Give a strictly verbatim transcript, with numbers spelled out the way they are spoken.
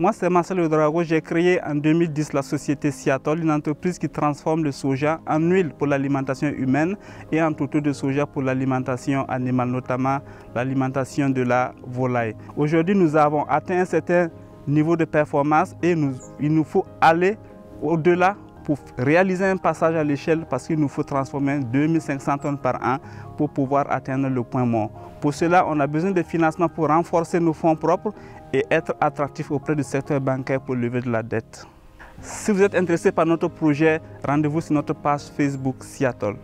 Moi, c'est Marcel Ouedraogo. J'ai créé en deux mille dix la société Siatol, une entreprise qui transforme le soja en huile pour l'alimentation humaine et en tourteau de soja pour l'alimentation animale, notamment l'alimentation de la volaille. Aujourd'hui, nous avons atteint un certain niveau de performance et nous, il nous faut aller au-delà pour réaliser un passage à l'échelle parce qu'il nous faut transformer deux mille cinq cents tonnes par an pour pouvoir atteindre le point mort. Pour cela, on a besoin de financement pour renforcer nos fonds propres et être attractif auprès du secteur bancaire pour lever de la dette. Si vous êtes intéressé par notre projet, rendez-vous sur notre page Facebook Siatol.